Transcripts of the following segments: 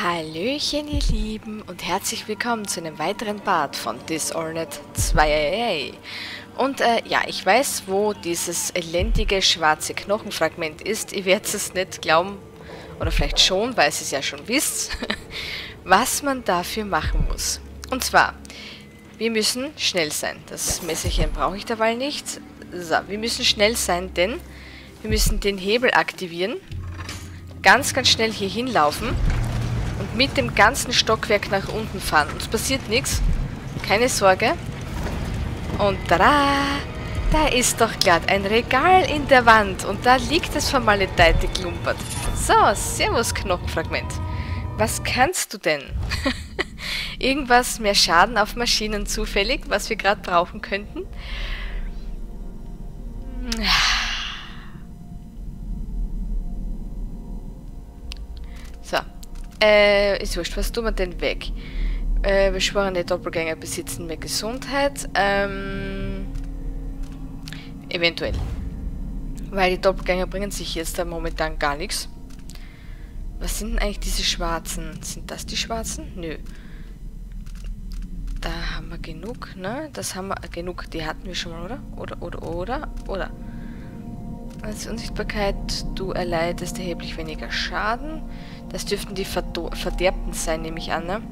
Hallöchen ihr Lieben und herzlich willkommen zu einem weiteren Part von Dishonored 2. Und ja, ich weiß, wo dieses elendige schwarze Knochenfragment ist. Ihr werdet es nicht glauben, oder vielleicht schon, weil ihr es ja schon wisst, was man dafür machen muss. Und zwar, wir müssen schnell sein. Das Messerchen brauche ich dabei nicht. So, wir müssen schnell sein, denn wir müssen den Hebel aktivieren. Ganz, ganz schnell hier hinlaufen. Und mit dem ganzen Stockwerk nach unten fahren. Uns passiert nichts. Keine Sorge. Und tada! Da ist doch glatt ein Regal in der Wand. Und da liegt das vermaledeite Klumpert. So, servus Knochenfragment. Was kannst du denn? Irgendwas mehr Schaden auf Maschinen zufällig, was wir gerade brauchen könnten? So. Ist wurscht, was tun wir denn weg? Beschworene Doppelgänger besitzen mehr Gesundheit. Eventuell. Weil die Doppelgänger bringen sich jetzt da momentan gar nichts. Was sind denn eigentlich diese Schwarzen? Sind das die Schwarzen? Nö. Da haben wir genug, ne? Das haben wir genug. Die hatten wir schon mal, oder? Oder. Als Unsichtbarkeit, du erleidest erheblich weniger Schaden. Das dürften die Verderbten sein, nehme ich an, ne?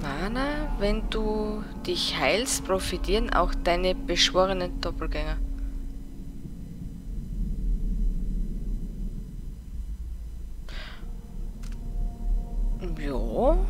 Mana, wenn du dich heilst, profitieren auch deine beschworenen Doppelgänger. Jo.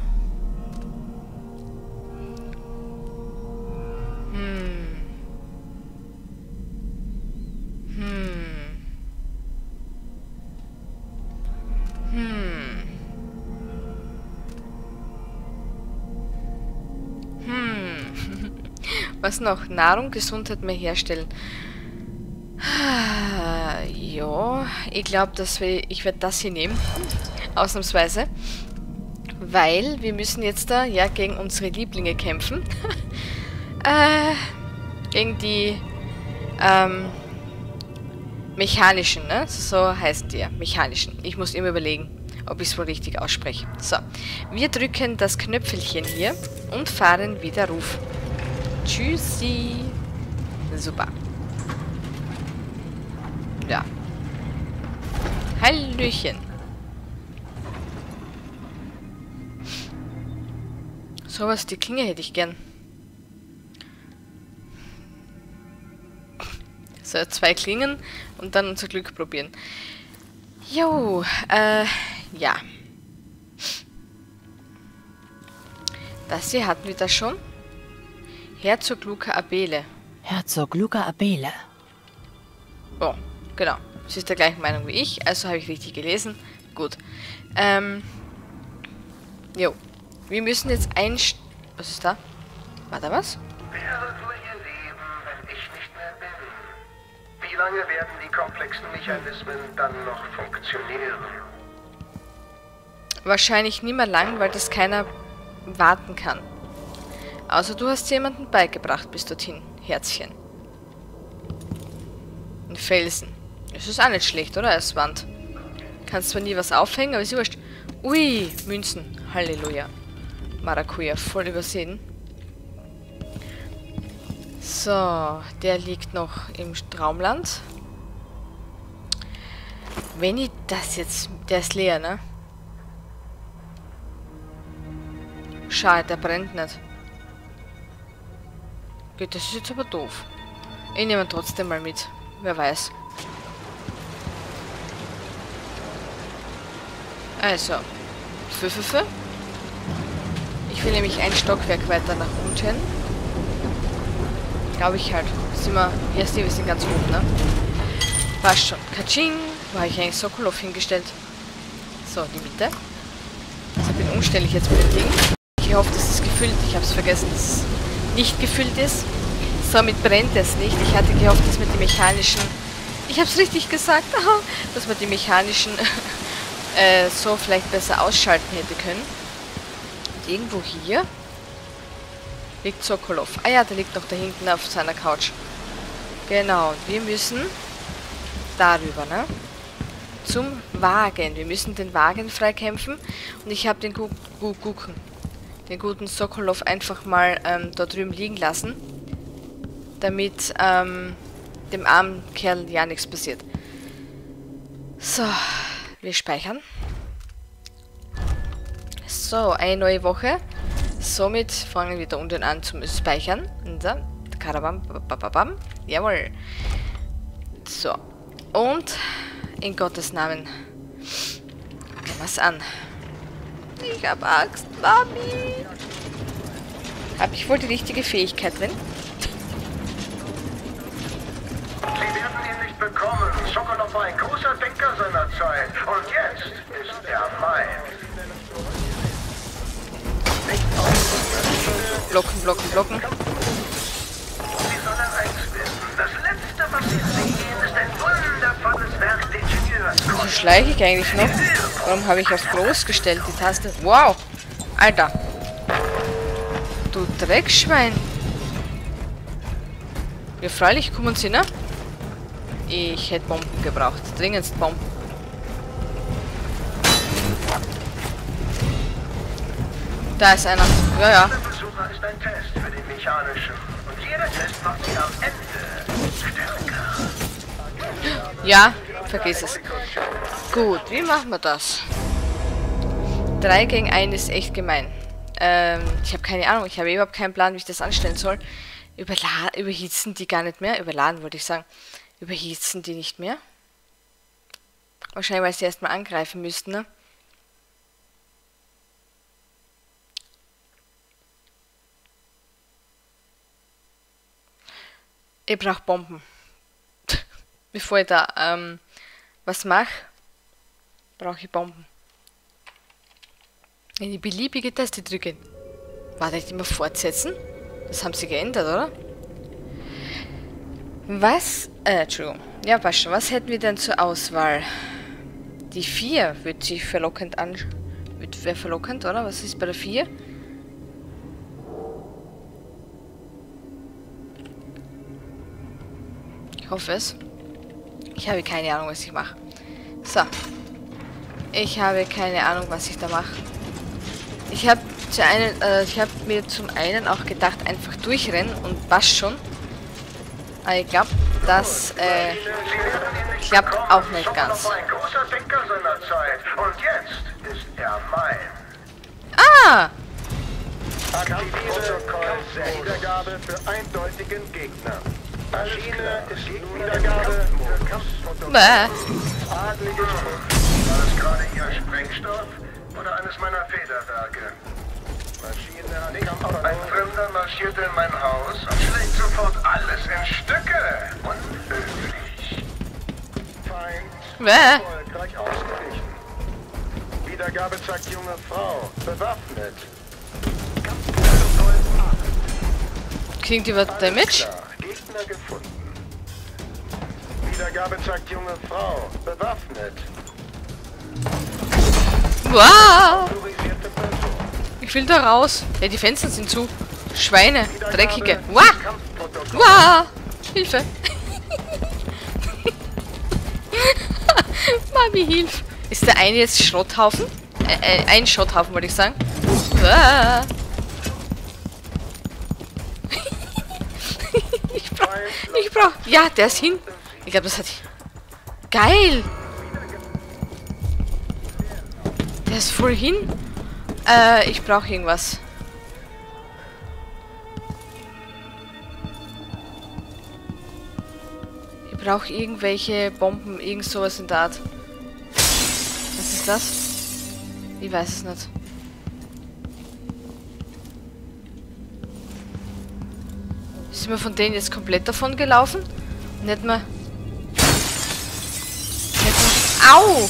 Was noch? Nahrung, Gesundheit mehr herstellen. Ja, ich glaube, dass ich werde das hier nehmen. Ausnahmsweise. Weil wir müssen jetzt da ja gegen unsere Lieblinge kämpfen. Gegen die mechanischen, ne? So heißen die ja. Mechanischen. Ich muss immer überlegen, ob ich es wohl richtig ausspreche. So. Wir drücken das Knöpfelchen hier und fahren wieder Ruf. Tschüssi. Super. Ja. Hallöchen. Sowas, die Klinge hätte ich gern. So, 2 Klingen und dann unser Glück probieren. Jo, ja. Das hier hatten wir da schon. Herzog Luca Abele. Herzog Luca Abele. Oh, genau. Sie ist der gleichen Meinung wie ich, also habe ich richtig gelesen. Gut. Jo. Wir müssen jetzt Was ist da? War da was? Werdet wohl ihr leben, wenn ich nicht mehr bin? Wie lange werden die komplexen Mechanismen dann noch funktionieren? Wahrscheinlich nicht mehr lang, weil das keiner warten kann. Also du hast jemanden beigebracht bis dorthin, Herzchen. Ein Felsen. Das ist auch nicht schlecht, oder? Als Wand. Kannst zwar nie was aufhängen, aber ist wurscht. Ui, Münzen. Halleluja. Maracuja, voll übersehen. So, der liegt noch im Traumland. Wenn ich das jetzt... Der ist leer, ne? Schade, der brennt nicht. Gut, das ist jetzt aber doof. Ich nehme ihn trotzdem mal mit. Wer weiß. Also. Ich will nämlich ein Stockwerk weiter nach unten. Glaube ich halt. Sind wir... Erst die, wir sind ganz oben, ne? Passt schon. Katsching! Wo habe ich eigentlich Sokolov hingestellt? So, die Mitte. Also, ich bin umständlich jetzt mit dem Ding. Ich hoffe, das ist gefüllt. Ich habe es vergessen. Das nicht gefüllt ist. Somit brennt es nicht. Ich hatte gehofft, dass man die mechanischen... Ich habe es richtig gesagt. Dass man die mechanischen so vielleicht besser ausschalten hätte können. Und irgendwo hier liegt Sokolov. Ah ja, der liegt noch da hinten auf seiner Couch. Genau. Und wir müssen darüber, ne? zum Wagen. Wir müssen den Wagen freikämpfen. Und ich habe den guten Sokolov einfach mal da drüben liegen lassen, damit dem armen Kerl ja nichts passiert. So, wir speichern. So, eine neue Woche. Somit fangen wir da unten an zum Speichern. So, Karabam, bababam. Jawohl. So, und in Gottes Namen. Gehen wir's an. Ich hab Angst, Mami. Hab ich wohl die richtige Fähigkeit drin? Bekommen. Sokolov war ein großer Denker seiner Zeit. Und jetzt ist er mein. Blocken, blocken, blocken. Sie sollen eins wissen. Das Letzte, was Sie sehen, ist ein wundervolles Werk der Ingenieur. Wieso schleiche ich eigentlich noch? Warum habe ich auf groß gestellt, die Taste? Wow! Alter! Du Dreckschwein! Ja, freilich, kommen Sie, ne? Ich hätte Bomben gebraucht. Dringendst Bomben. Da ist einer. Ja, ja. Jeder Versucher ist ein Test für den mechanischen. Und jeder Test macht sie am Ende stärker. Ja, vergiss es. Gut, wie machen wir das? 3 gegen 1 ist echt gemein. Ich habe keine Ahnung. Ich habe überhaupt keinen Plan, wie ich das anstellen soll. Überhitzen die gar nicht mehr. Überladen, wollte ich sagen. Überhitzen die nicht mehr? Wahrscheinlich, weil sie erstmal angreifen müssten, ne? Ich brauche Bomben. Bevor ich da was mache, brauche ich Bomben. In die beliebige Taste drücken. Warte, ich immer fortsetzen? Das haben sie geändert, oder? Was? Entschuldigung. Ja, passt schon. Was hätten wir denn zur Auswahl? Die 4 wird sich verlockend an... Wäre verlockend, oder? Was ist bei der 4? Ich hoffe es. Ich habe keine Ahnung, was ich mache. So. Ich habe keine Ahnung, was ich da mache. Ich habe mir zum einen auch gedacht, einfach durchrennen und passt schon. Ich glaube, das klappt auch nicht ganz. Ah! Bäh. Ein Fremder marschierte in mein Haus und schlägt sofort alles in Stücke. Unhöflich. Feind. Erfolgreich ausgewichen. Wiedergabe zeigt junge Frau. Bewaffnet. Klingt über Damage? Gegner gefunden. Wiedergabe zeigt junge Frau. Bewaffnet. Wow! Ich will da raus. Ja, die Fenster sind zu. Schweine. Dreckige. Wah! Wah! Hilfe! Mami, hilf! Ist der eine jetzt Schrotthaufen? Ein Schrotthaufen, wollte ich sagen. Wah! Ich brauch... Ja, der ist hin. Ich glaube, das hat... Geil! Der ist voll hin. Ich brauche irgendwas. Ich brauche irgendwelche Bomben, irgend sowas in der Art. Was ist das? Ich weiß es nicht. Sind wir von denen jetzt komplett davon gelaufen? Nicht mehr... Au!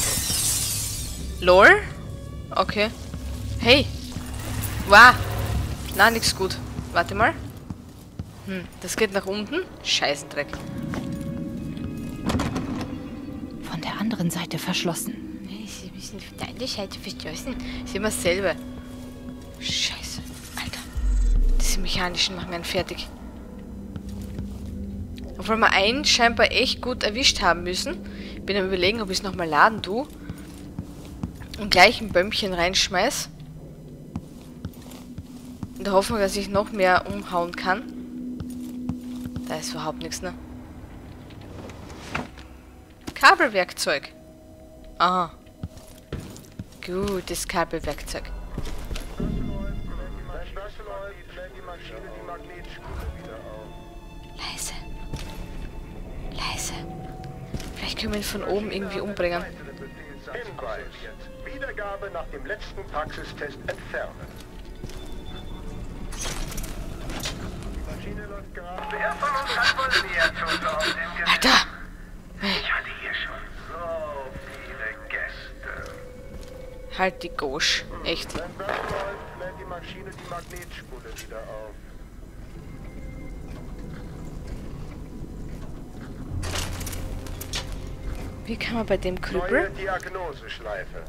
Lol? Okay. Hey! Wow! Na, nix gut. Warte mal. Hm, das geht nach unten. Scheißendreck. Von der anderen Seite verschlossen. Nee, sie müssen von der anderen Seite verschlossen. Ist immer dasselbe. Scheiße. Alter. Diese Mechanischen machen einen fertig. Obwohl wir einen scheinbar echt gut erwischt haben müssen, bin am Überlegen, ob ich es nochmal laden tue. Und gleich ein Bömmchen reinschmeiß. In der Hoffnung, dass ich noch mehr umhauen kann. Da ist überhaupt nichts, ne? Kabelwerkzeug. Aha. Gutes Kabelwerkzeug. Leise. Leise. Vielleicht können wir ihn von oben irgendwie umbringen. Hinweis. Wiedergabe nach dem letzten Praxistest entfernen. Die Maschine läuft gerade. Wer von uns hat wohl mehr Tote auf dem Gerät? Alter! Ich hatte hier schon so viele Gäste. Halt die Gosch. Echt. Wenn das läuft, lädt die Maschine die Magnetspule wieder auf. Wie kann man bei dem Krüppel? Neue Diagnoseschleife.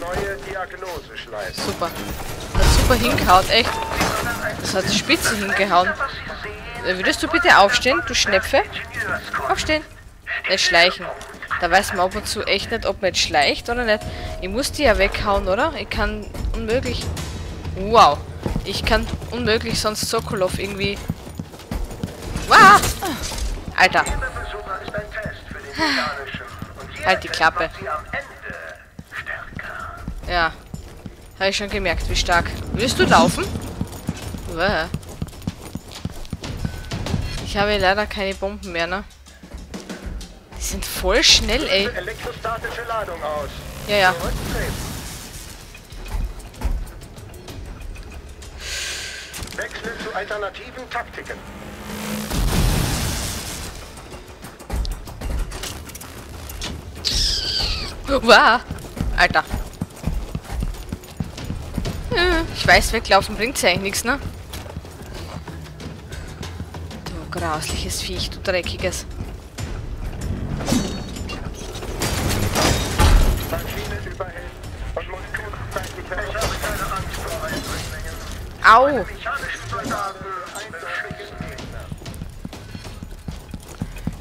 Neue Diagnoseschleife. Super. Das hat super hingehauen, echt. Das hat die Spitze hingehauen. Würdest du bitte aufstehen, du Schnepfe? Aufstehen. Nicht schleichen. Da weiß man ab und zu echt nicht, ob man jetzt schleicht oder nicht. Ich muss die ja weghauen, oder? Ich kann unmöglich... Wow. Ich kann unmöglich sonst Sokolov irgendwie... Wow! Alter! Halt die Klappe. Ja. Habe ich schon gemerkt, wie stark. Willst du laufen? Ich habe leider keine Bomben mehr, ne? Die sind voll schnell, ey. Ja, ja. Wechsel zu alternativen Taktiken. Wow. Alter. Ich weiß, weglaufen bringt's ja eigentlich nichts, ne? Du grausliches Viech, du dreckiges. Au!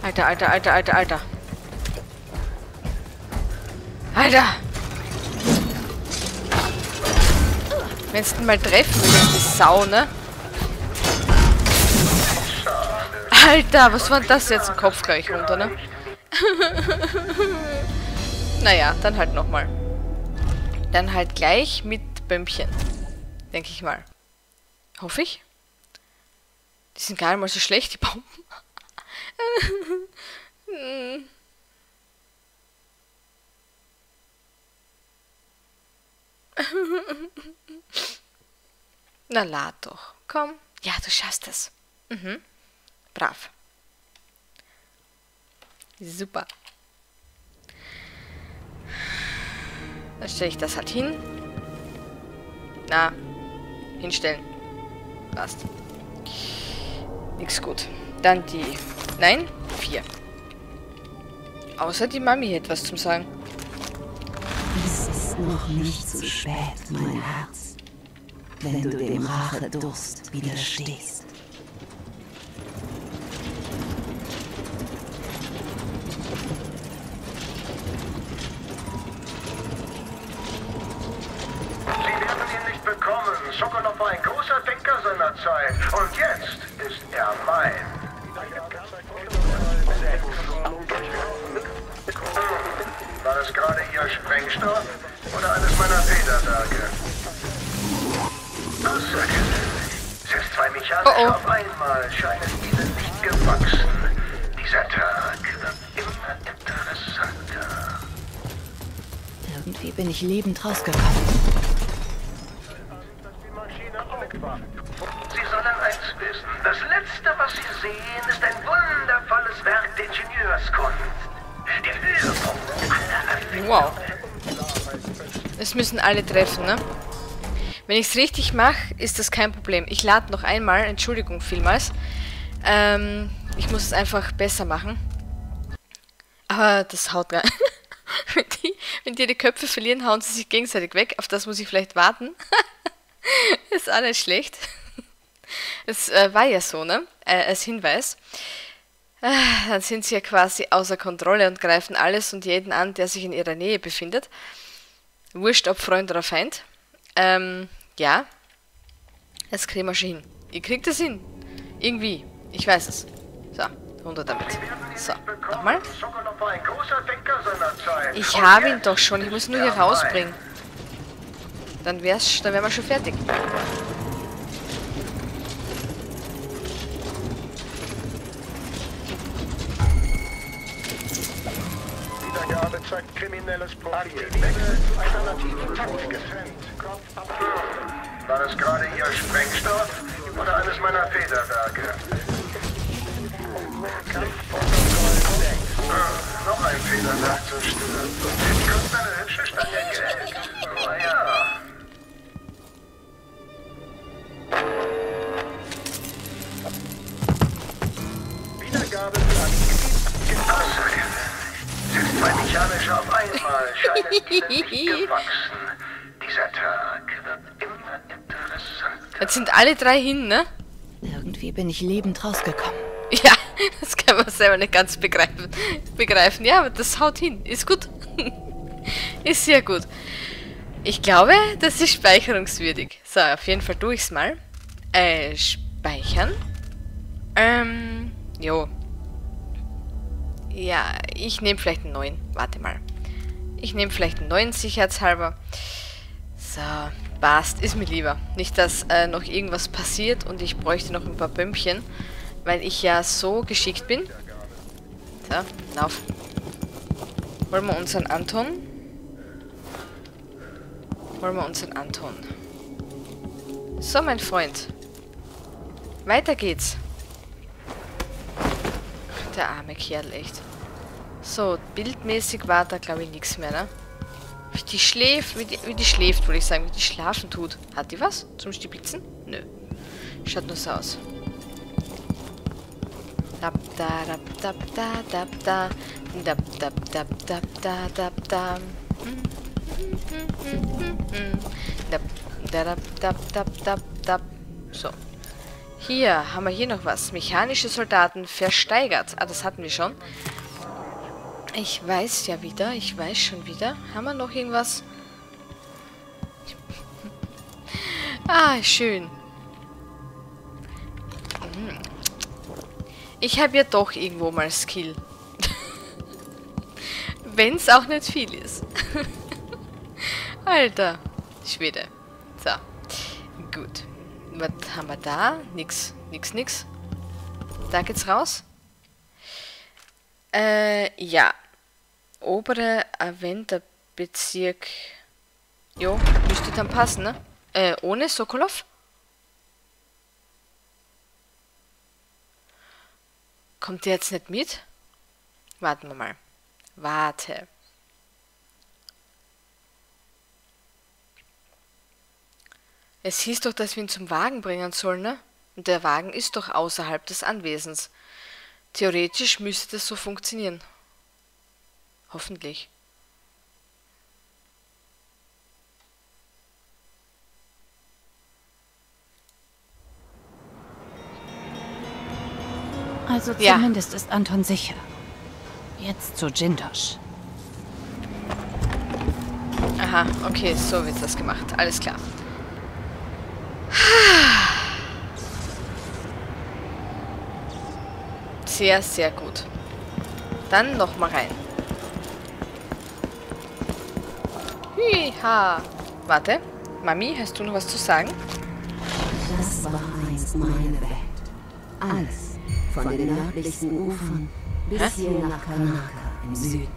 Alter, Alter, Alter, Alter, Alter. Alter! Wenn's denn mal treffen würde, die Sau, ne? Alter, was war das jetzt im Kopf gleich runter, ne? Naja, dann halt nochmal. Dann halt gleich mit Bömmchen. Denke ich mal. Hoffe ich. Die sind gar nicht mal so schlecht, die Bomben. Na, lad doch. Komm. Ja, du schaffst es. Mhm. Brav. Super. Dann stelle ich das halt hin. Na, hinstellen. Passt. Nix gut. Dann die... Nein, 4. Außer die Mami hätte was zum Sagen. Es ist noch nicht zu spät, mein Herz. Wenn du dem Rachedurst widerstehst. Sokolov war ein großer Denker seiner Zeit. Und jetzt ist er mein. War das gerade Ihr Sprengstoff oder eines meiner Federwerke? Außergewöhnlich. Selbst zwei Mechaniker auf einmal scheinen Ihnen nicht gewachsen. Dieser Tag wird immer interessanter. Irgendwie bin ich lebend rausgekommen. Sie sollen eins wissen. Das Letzte, was Sie sehen, ist ein wundervolles Werk der Ingenieurskunst. Der Höhepunkt aller Erfindungen. Wow. Das müssen alle treffen, ne? Wenn ich es richtig mache, ist das kein Problem. Ich lade noch einmal. Entschuldigung vielmals. Ich muss es einfach besser machen. Aber das haut gar nicht. Wenn die die Köpfe verlieren, hauen sie sich gegenseitig weg. Auf das muss ich vielleicht warten. Ist alles schlecht. Es war ja so, ne? Als Hinweis. Dann sind sie ja quasi außer Kontrolle und greifen alles und jeden an, der sich in ihrer Nähe befindet. Wurscht, ob Freund oder Feind. Ja. Das kriegen wir schon hin. Ihr kriegt es hin. Irgendwie. Ich weiß es. So, runter damit. So, nochmal. Ich habe ihn doch schon. Ich muss nur hier rausbringen. Dann wären wir schon fertig. Wiedergabe zeigt kriminelles Profil. Wechsel zu alternativen Taktik getrennt. Kopf ab. War das gerade Ihr Sprengstoff oder eines meiner Federwerke? Noch ein Federwerk zerstört. Ich könnte eine hübsche Stadt entdecken. Na ja. Wiedergabe für sind zwei mechanisch auf einmal, scheint gewachsen. Dieser Tag wird immer interessanter. Jetzt sind alle drei hin, ne? Irgendwie bin ich lebend rausgekommen. Ja, das kann man selber nicht ganz begreifen. Ja, aber das haut hin. Ist gut. Ist sehr gut. Ich glaube, das ist speicherungswürdig. So, auf jeden Fall tue ich's mal. Speichern. Jo. Ja, ich nehme vielleicht einen neuen. Warte mal. Ich nehme vielleicht einen neuen sicherheitshalber. So, passt. Ist mir lieber. Nicht, dass noch irgendwas passiert und ich bräuchte noch ein paar Bömpchen, weil ich ja so geschickt bin. So, lauf. Wollen wir unseren Anton? So, mein Freund. Weiter geht's. Der arme Kerl, echt. So, bildmäßig war da, glaube ich, nichts mehr, ne? Wie die schläft, würde ich sagen. Wie die schlafen tut. Hat die was zum Stibitzen? Nö. Schaut nur so aus. So. Hier, haben wir hier noch was. Mechanische Soldaten versteigert. Ah, das hatten wir schon. Ich weiß schon wieder. Haben wir noch irgendwas? Ah, schön. Ich habe ja doch irgendwo mal Skill. Wenn es auch nicht viel ist. Alter Schwede. So. Gut. Was haben wir da? Nix. Da geht's raus. Ja. Obere Aventa-Bezirk. Jo, müsste dann passen, ne? Ohne Sokolov? Kommt der jetzt nicht mit? Warten wir mal. Warte. Es hieß doch, dass wir ihn zum Wagen bringen sollen, ne? Und der Wagen ist doch außerhalb des Anwesens. Theoretisch müsste das so funktionieren. Hoffentlich. Also zumindest ist Anton sicher. Jetzt zu Jindosh. Aha, okay, so wird das gemacht. Alles klar. Sehr, sehr gut. Dann nochmal rein. Hiha. Warte. Mami, hast du noch was zu sagen? Das war einst meine Welt. Alles. Von den nördlichsten Ufern bis hier nach Kanaka im Süden.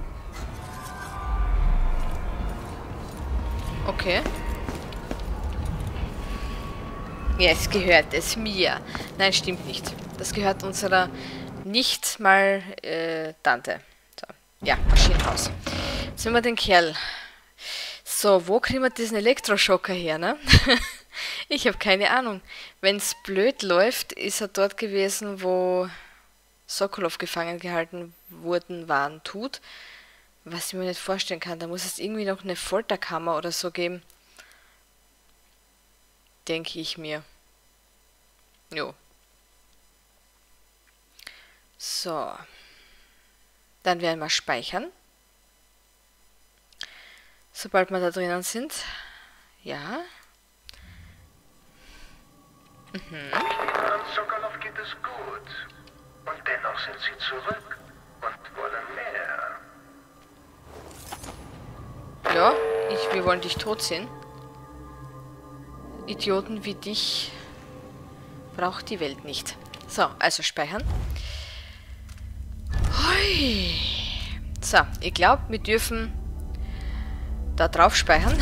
Okay. Jetzt gehört es mir. Nein, stimmt nicht. Das gehört unserer nicht mal Tante. So. Ja, Maschinen raus. Jetzt nehmen wir den Kerl. So, wo kriegen wir diesen Elektroschocker her, ne? Ich habe keine Ahnung. Wenn es blöd läuft, ist er dort gewesen, wo Sokolov gefangen gehalten waren. Was ich mir nicht vorstellen kann. Da muss es irgendwie noch eine Folterkammer oder so geben. Denke ich mir. Jo. So. Dann werden wir speichern. Sobald wir da drinnen sind. Ja. Mhm. An Sokolov geht es gut. Und dennoch sind sie zurück und wollen mehr. Ja, wir wollen dich tot sehen. Idioten wie dich braucht die Welt nicht. So, also speichern. Hui. So, ich glaube, wir dürfen da drauf speichern.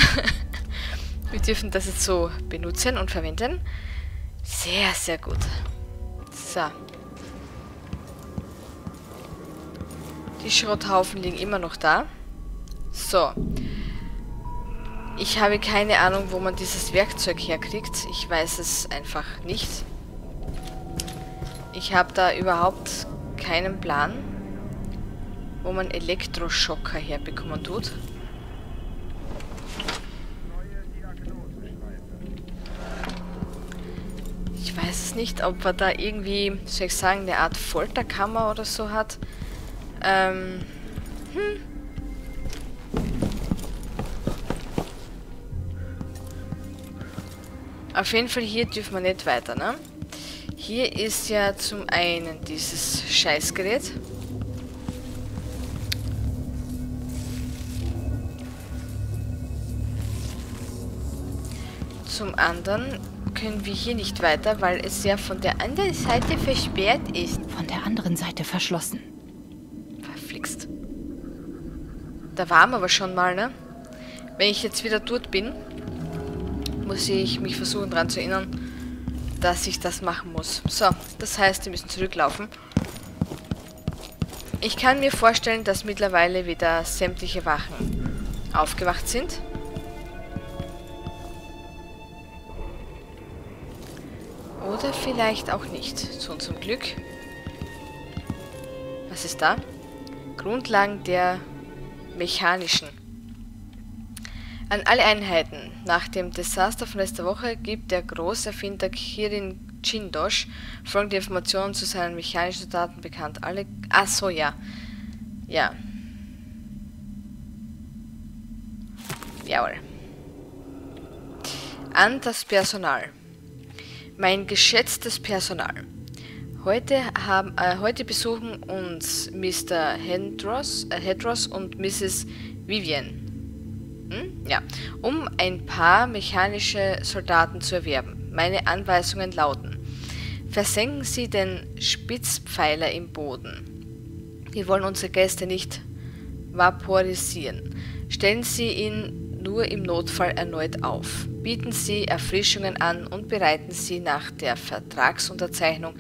Wir dürfen das jetzt so benutzen und verwenden. Sehr, sehr gut. So. Die Schrotthaufen liegen immer noch da. So. Ich habe keine Ahnung, wo man dieses Werkzeug herkriegt. Ich weiß es einfach nicht. Ich habe da überhaupt keinen Plan, wo man Elektroschocker herbekommen tut. Ich weiß es nicht, ob man da irgendwie, soll ich sagen, eine Art Folterkammer oder so hat. Auf jeden Fall, hier dürfen wir nicht weiter, ne? Hier ist ja zum einen dieses Scheißgerät. Zum anderen können wir hier nicht weiter, weil es ja von der anderen Seite versperrt ist. Von der anderen Seite verschlossen. Verflixt. Da waren wir aber schon mal, ne? Wenn ich jetzt wieder dort bin, muss ich mich versuchen daran zu erinnern, dass ich das machen muss. So, das heißt, wir müssen zurücklaufen. Ich kann mir vorstellen, dass mittlerweile wieder sämtliche Wachen aufgewacht sind. Oder vielleicht auch nicht, zu unserem Glück. Was ist da? Grundlagen der mechanischen. An alle Einheiten. Nach dem Desaster von letzter Woche gibt der Großerfinder Kirin Jindosh folgende Informationen zu seinen mechanischen Daten bekannt. Alle... Ach so, ja. Ja. Jawohl. An das Personal. Mein geschätztes Personal. Heute besuchen uns Mr. Hedros und Mrs. Vivian. Ja, um ein paar mechanische Soldaten zu erwerben. Meine Anweisungen lauten: Versenken Sie den Spitzpfeiler im Boden. Wir wollen unsere Gäste nicht vaporisieren. Stellen Sie ihn nur im Notfall erneut auf. Bieten Sie Erfrischungen an und bereiten Sie nach der Vertragsunterzeichnung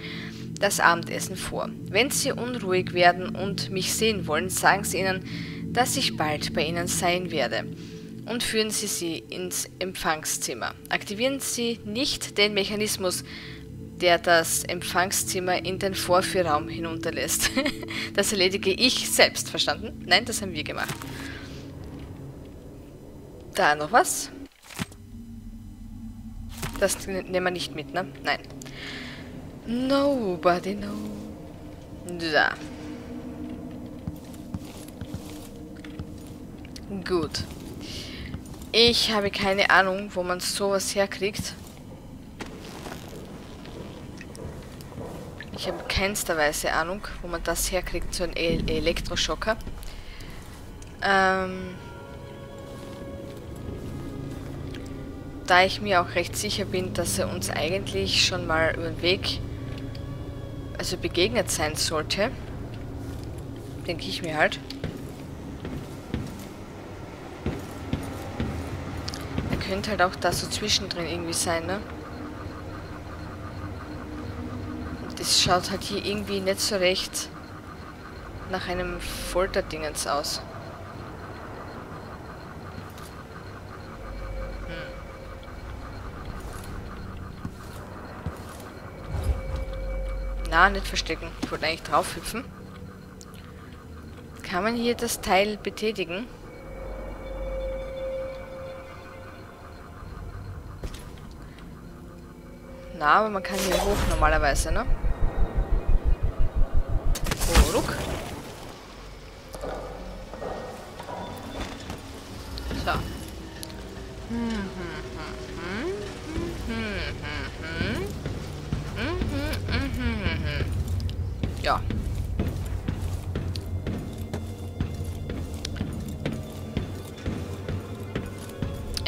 das Abendessen vor. Wenn Sie unruhig werden und mich sehen wollen, sagen Sie ihnen, dass ich bald bei Ihnen sein werde. Und führen Sie sie ins Empfangszimmer. Aktivieren Sie nicht den Mechanismus, der das Empfangszimmer in den Vorführraum hinunterlässt. Das erledige ich selbst, verstanden? Nein, das haben wir gemacht. Da noch was? Das nehmen wir nicht mit, ne? Nein. Nobody knows. Da. Gut. Ich habe keine Ahnung, wo man sowas herkriegt. Ich habe keinsterweise Ahnung, wo man das herkriegt, so einen Elektroschocker. Da ich mir auch recht sicher bin, dass er uns eigentlich schon mal über den Weg, also begegnet sein sollte, denke ich mir halt. Könnte halt auch da so zwischendrin irgendwie sein, ne? Und das schaut halt hier irgendwie nicht so recht nach einem Folterdingens aus. Na, nicht verstecken. Ich wollte eigentlich drauf hüpfen. Kann man hier das Teil betätigen? Na, aber man kann hier hoch normalerweise, ne? Oh, ruck. So. Ja.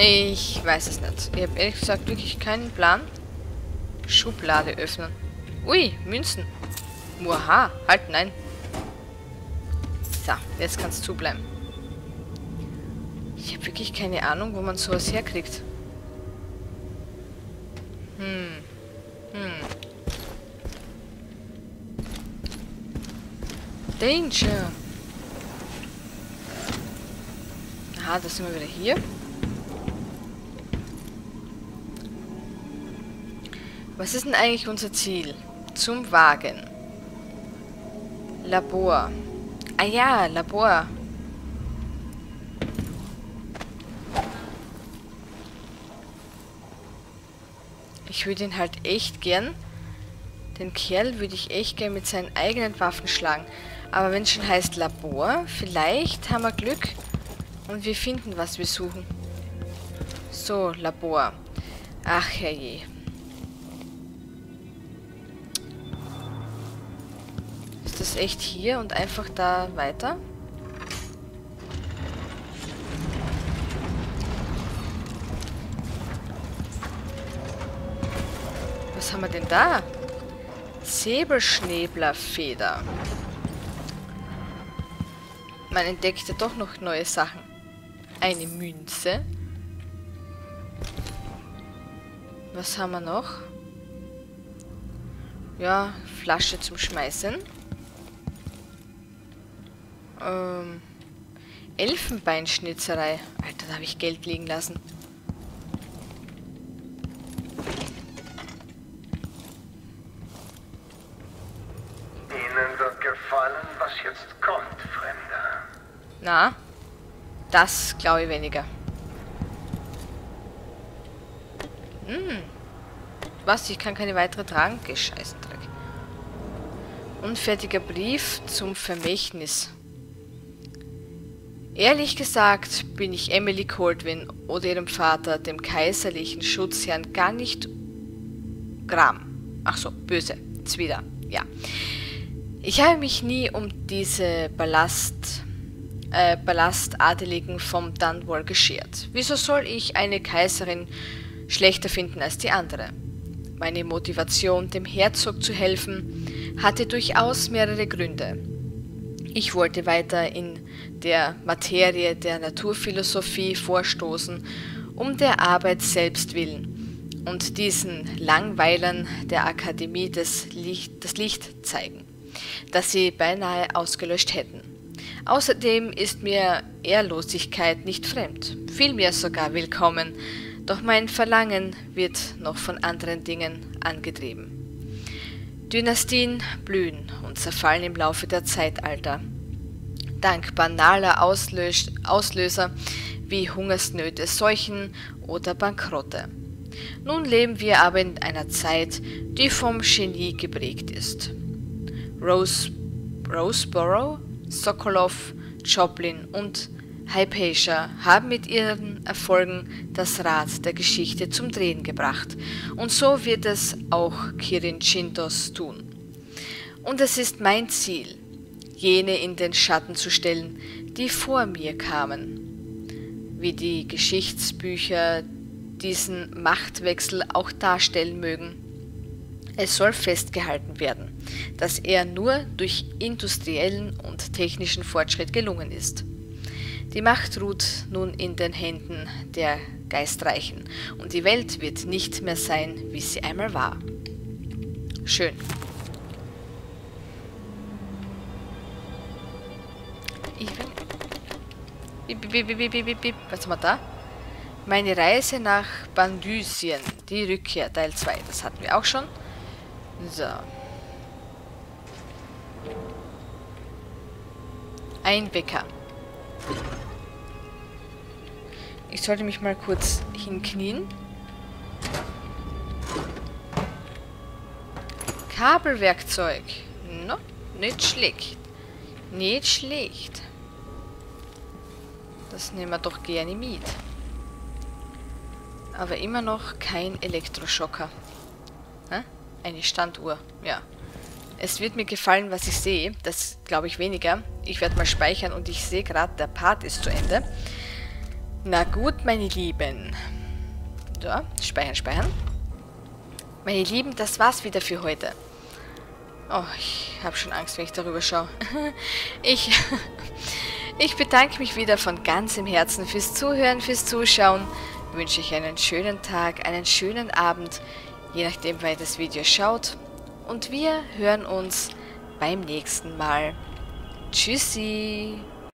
Ich weiß es nicht. Ich habe ehrlich gesagt wirklich keinen Plan. Schublade öffnen. Ui, Münzen. Muaha, halt, nein. So, jetzt kannst du bleiben. Ich habe wirklich keine Ahnung, wo man sowas herkriegt. Danger! Aha, da sind wir wieder hier. Was ist denn eigentlich unser Ziel? Zum Wagen. Labor. Ah ja, Labor. Ich würde ihn halt echt gern. Den Kerl würde ich echt gern mit seinen eigenen Waffen schlagen. Aber wenn es schon heißt Labor, vielleicht haben wir Glück und wir finden, was wir suchen. So, Labor. Ach, herrje. Ist das echt hier und einfach da weiter? Was haben wir denn da? Säbelschnäblerfeder. Man entdeckt ja doch noch neue Sachen. Eine Münze. Was haben wir noch? Ja, Flasche zum Schmeißen. Elfenbeinschnitzerei. Alter, da habe ich Geld liegen lassen. Ihnen wird gefallen, was jetzt kommt, Fremder. Na, das glaube ich weniger. Was? Ich kann keine weitere tragen? Gescheißendreck. Unfertiger Brief zum Vermächtnis. Ehrlich gesagt bin ich Emily Kaldwin oder ihrem Vater, dem kaiserlichen Schutzherrn, gar nicht gram. Ach so, böse. Zwider. Ja. Ich habe mich nie um diese Ballastadeligen vom Dunwall geschert. Wieso soll ich eine Kaiserin schlechter finden als die andere? Meine Motivation, dem Herzog zu helfen, hatte durchaus mehrere Gründe. Ich wollte weiter in der Materie der Naturphilosophie vorstoßen, um der Arbeit selbst willen und diesen Langweilern der Akademie das Licht zeigen, das sie beinahe ausgelöscht hätten. Außerdem ist mir Ehrlosigkeit nicht fremd, vielmehr sogar willkommen, doch mein Verlangen wird noch von anderen Dingen angetrieben. Dynastien blühen und zerfallen im Laufe der Zeitalter. Dank banaler Auslöser wie Hungersnöte, Seuchen oder Bankrotte. Nun leben wir aber in einer Zeit, die vom Genie geprägt ist. Roseboro? Sokolov, Joplin und Hypatia haben mit ihren Erfolgen das Rad der Geschichte zum Drehen gebracht. Und so wird es auch Kirin Jindosh tun. Und es ist mein Ziel, jene in den Schatten zu stellen, die vor mir kamen. Wie die Geschichtsbücher diesen Machtwechsel auch darstellen mögen, es soll festgehalten werden, dass er nur durch industriellen und technischen Fortschritt gelungen ist. Die Macht ruht nun in den Händen der Geistreichen und die Welt wird nicht mehr sein, wie sie einmal war. Schön. Was haben wir da? Meine Reise nach Bandysien, die Rückkehr, Teil 2, das hatten wir auch schon. So. Ein Bäcker. Ich sollte mich mal kurz hinknien. Kabelwerkzeug. No, nicht schlecht. Nicht schlecht. Das nehmen wir doch gerne mit. Aber immer noch kein Elektroschocker. Hä? Eine Standuhr, ja. Es wird mir gefallen, was ich sehe. Das glaube ich weniger. Ich werde mal speichern und ich sehe gerade, der Part ist zu Ende. Na gut, meine Lieben. So, speichern, speichern. Meine Lieben, das war's wieder für heute. Oh, ich habe schon Angst, wenn ich darüber schaue. Ich bedanke mich wieder von ganzem Herzen fürs Zuhören, fürs Zuschauen. Wünsche ich einen schönen Tag, einen schönen Abend, je nachdem, wann ihr das Video schaut. Und wir hören uns beim nächsten Mal. Tschüssi!